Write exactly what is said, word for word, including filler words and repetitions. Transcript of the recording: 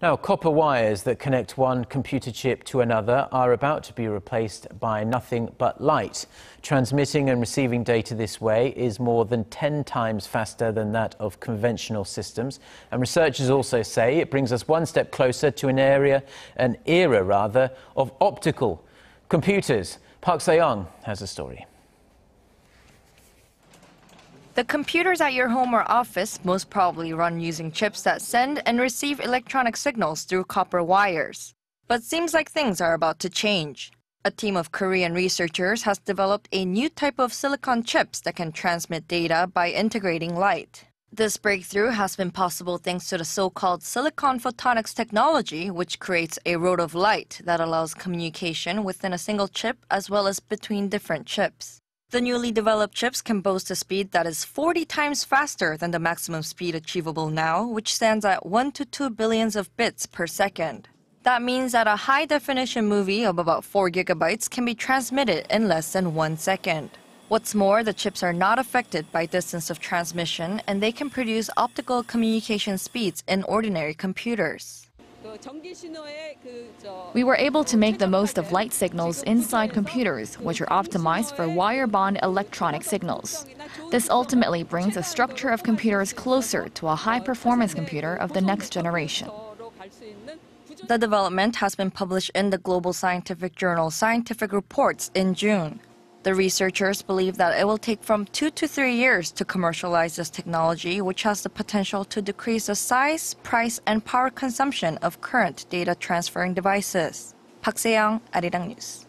Now, copper wires that connect one computer chip to another are about to be replaced by nothing but light. Transmitting and receiving data this way is more than ten times faster than that of conventional systems. And researchers also say it brings us one step closer to an area, an era rather, of optical computers. Park Se-young has a story. The computers at your home or office most probably run using chips that send and receive electronic signals through copper wires. But seems like things are about to change. A team of Korean researchers has developed a new type of silicon chips that can transmit data by integrating light. This breakthrough has been possible thanks to the so-called silicon photonics technology, which creates a road of light that allows communication within a single chip as well as between different chips. The newly developed chips can boast a speed that is forty times faster than the maximum speed achievable now, which stands at one to two billions of bits per second. That means that a high-definition movie of about four gigabytes can be transmitted in less than one second. What's more, the chips are not affected by distance of transmission, and they can produce optical communication speeds in ordinary computers. We were able to make the most of light signals inside computers, which are optimized for wire-bond electronic signals. This ultimately brings the structure of computers closer to a high-performance computer of the next generation. The development has been published in the global scientific journal Scientific Reports in June. The researchers believe that it will take from two to three years to commercialize this technology, which has the potential to decrease the size, price, and power consumption of current data transferring devices. Park Se-young, Arirang News.